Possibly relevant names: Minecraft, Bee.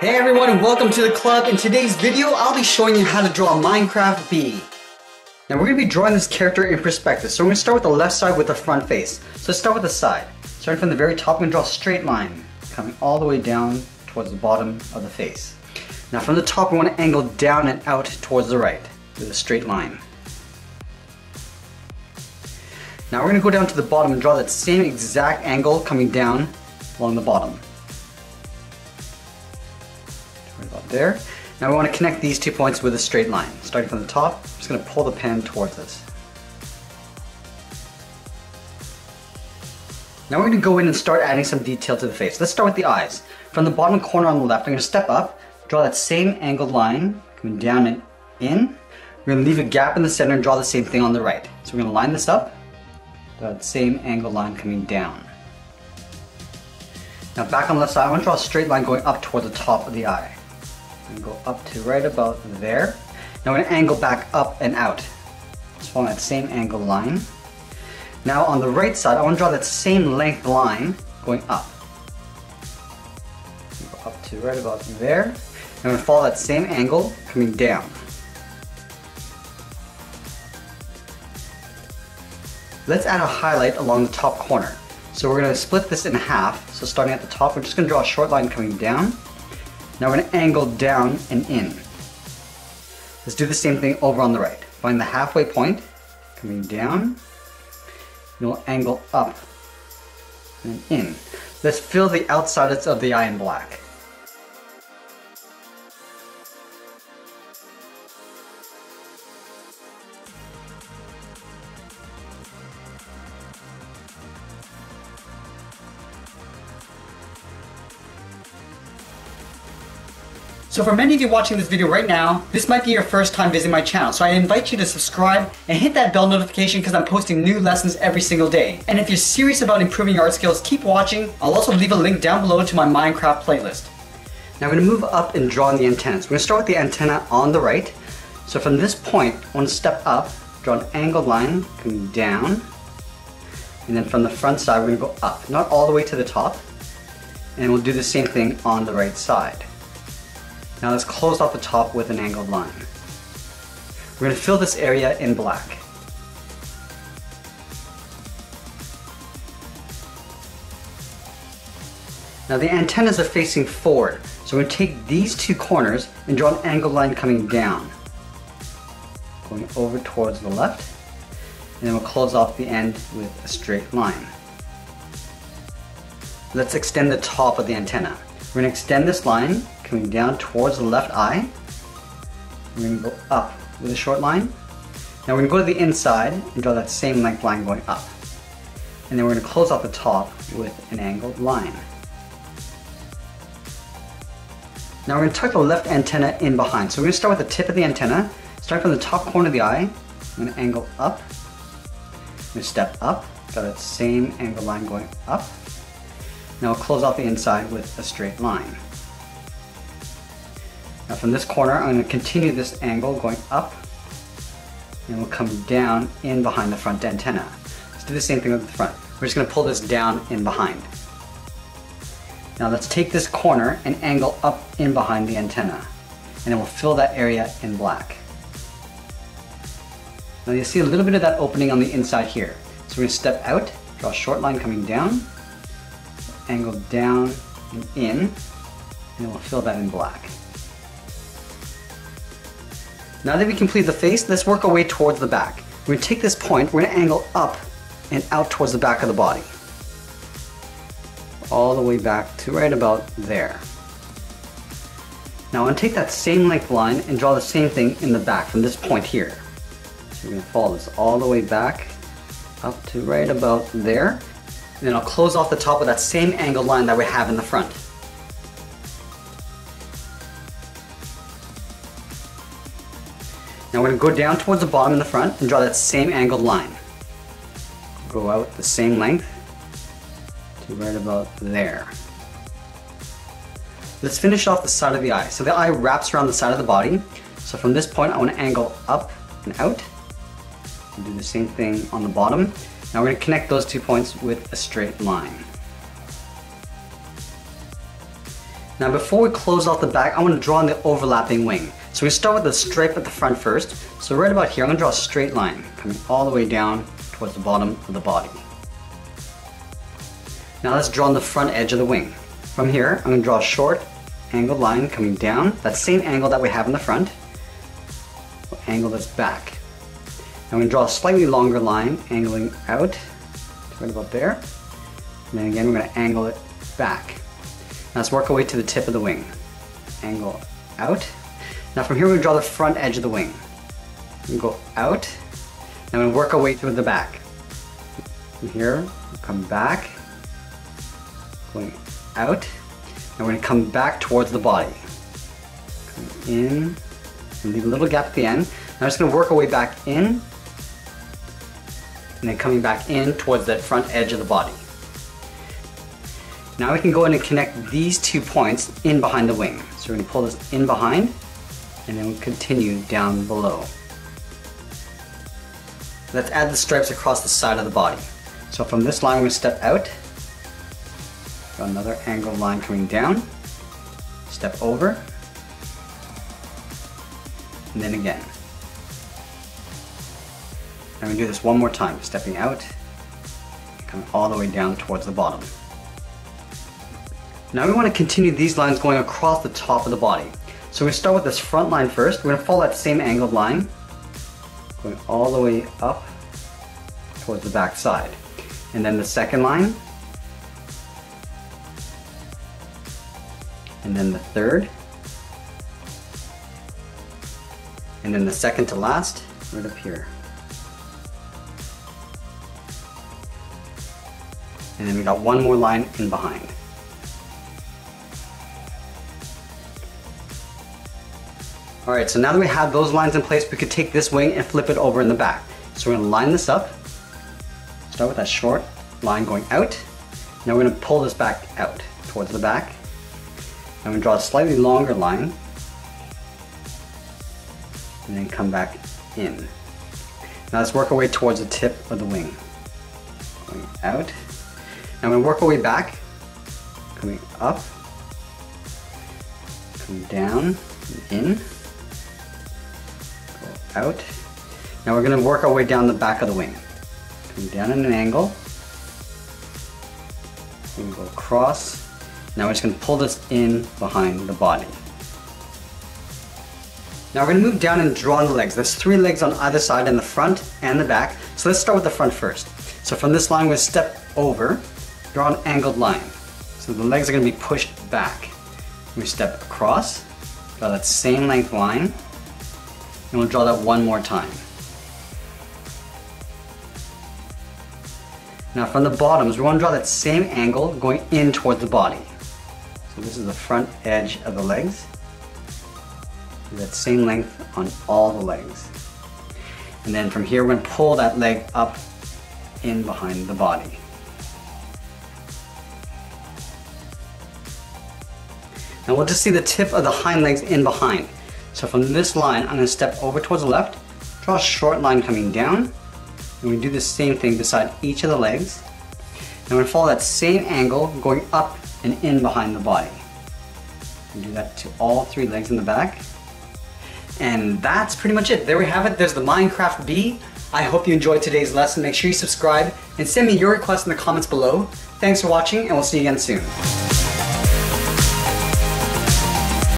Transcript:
Hey everyone, and welcome to the club. In today's video, I'll be showing you how to draw a Minecraft bee. Now we're going to be drawing this character in perspective, so we're going to start with the left side with the front face. So start with the side. Starting from the very top, we're going to draw a straight line, coming all the way down towards the bottom of the face. Now from the top, we want to angle down and out towards the right, with a straight line. Now we're going to go down to the bottom and draw that same exact angle coming down along the bottom. About there. Now we want to connect these 2 points with a straight line. Starting from the top, I'm just going to pull the pen towards us. Now we're going to go in and start adding some detail to the face. Let's start with the eyes. From the bottom corner on the left, I'm going to step up, draw that same angled line, coming down and in. We're going to leave a gap in the center and draw the same thing on the right. So we're going to line this up, draw that same angled line coming down. Now back on the left side, I want to draw a straight line going up toward the top of the eye. And go up to right about there. Now we're going to angle back up and out. Just follow that same angle line. Now on the right side, I want to draw that same length line going up. Go up to right about there. And I'm going to follow that same angle coming down. Let's add a highlight along the top corner. So we're going to split this in half. So starting at the top, we're just going to draw a short line coming down. Now we're going to angle down and in. Let's do the same thing over on the right. Find the halfway point, coming down, and we'll angle up and in. Let's fill the outsides of the eye in black. So for many of you watching this video right now, this might be your first time visiting my channel, so I invite you to subscribe and hit that bell notification because I'm posting new lessons every single day. And if you're serious about improving your art skills, keep watching. I'll also leave a link down below to my Minecraft playlist. Now I'm going to move up and draw on the antennas. We're going to start with the antenna on the right. So from this point, I want to step up, draw an angled line, coming down, and then from the front side, we're going to go up, not all the way to the top, and we'll do the same thing on the right side. Now let's close off the top with an angled line. We're going to fill this area in black. Now the antennas are facing forward, so we're going to take these two corners and draw an angled line coming down, going over towards the left, and then we'll close off the end with a straight line. Let's extend the top of the antenna. We're going to extend this line, coming down towards the left eye. We're going to go up with a short line. Now we're going to go to the inside and draw that same length line going up. And then we're going to close off the top with an angled line. Now we're going to tuck the left antenna in behind. So we're going to start with the tip of the antenna. Start from the top corner of the eye. I'm going to angle up. I'm going to step up. Draw that same angled line going up. Now we'll close off the inside with a straight line. Now from this corner, I'm going to continue this angle going up, and we'll come down in behind the front antenna. Let's do the same thing with the front. We're just going to pull this down in behind. Now let's take this corner and angle up in behind the antenna, and then we'll fill that area in black. Now you'll see a little bit of that opening on the inside here. So we're going to step out, draw a short line coming down, angle down and in, and then we'll fill that in black. Now that we complete the face, let's work our way towards the back. We're going to take this point, we're going to angle up and out towards the back of the body. All the way back to right about there. Now I'm going to take that same length line and draw the same thing in the back from this point here. So we're going to follow this all the way back up to right about there. And then I'll close off the top with that same angled line that we have in the front. Now we're going to go down towards the bottom and the front and draw that same angled line. Go out the same length to right about there. Let's finish off the side of the eye. So the eye wraps around the side of the body. So from this point I want to angle up and out. And do the same thing on the bottom. Now we're going to connect those 2 points with a straight line. Now before we close off the back, I want to draw on the overlapping wing. So we start with the stripe at the front first. So right about here, I'm going to draw a straight line coming all the way down towards the bottom of the body. Now let's draw on the front edge of the wing. From here, I'm going to draw a short angled line coming down, that same angle that we have in the front. We'll angle this back. I'm going to draw a slightly longer line angling out right about there, and then again we're going to angle it back. Now let's work our way to the tip of the wing. Angle out. Now from here we're going to draw the front edge of the wing. We go out, and we work our way through the back. From here, we'll come back, going out, and we're going to come back towards the body. Come in, and leave a little gap at the end. Now I'm just going to work our way back in, and then coming back in towards that front edge of the body. Now we can go in and connect these two points in behind the wing. So we're going to pull this in behind, and then we'll continue down below. Let's add the stripes across the side of the body. So from this line, we're going to step out, got another angled line coming down, step over, and then again. I'm going to do this one more time, stepping out, coming all the way down towards the bottom. Now we want to continue these lines going across the top of the body. So we start with this front line first. We're going to follow that same angled line, going all the way up towards the back side. And then the second line, and then the third, and then the second to last, right up here. And then we got one more line in behind. Alright, so now that we have those lines in place, we could take this wing and flip it over in the back. So we're going to line this up, start with that short line going out. Now we're going to pull this back out towards the back. I'm going to draw a slightly longer line, and then come back in. Now let's work our way towards the tip of the wing. Going out. Now I'm going to work our way back, coming up, come down, and in, go out. Now we're going to work our way down the back of the wing. Come down at an angle, and go across. Now we're just going to pull this in behind the body. Now we're going to move down and draw the legs. There's three legs on either side in the front and the back. So let's start with the front first. So from this line, we're going to step over, draw an angled line. So the legs are going to be pushed back. We step across, draw that same length line, and we'll draw that one more time. Now from the bottoms, we want to draw that same angle going in towards the body. So this is the front edge of the legs. That same length on all the legs. And then from here, we're going to pull that leg up in behind the body. Now we'll just see the tip of the hind legs in behind. So from this line, I'm going to step over towards the left, draw a short line coming down, and we do the same thing beside each of the legs. And we're going to follow that same angle going up and in behind the body. We do that to all three legs in the back. And that's pretty much it. There we have it. There's the Minecraft bee. I hope you enjoyed today's lesson. Make sure you subscribe and send me your requests in the comments below. Thanks for watching, and we'll see you again soon.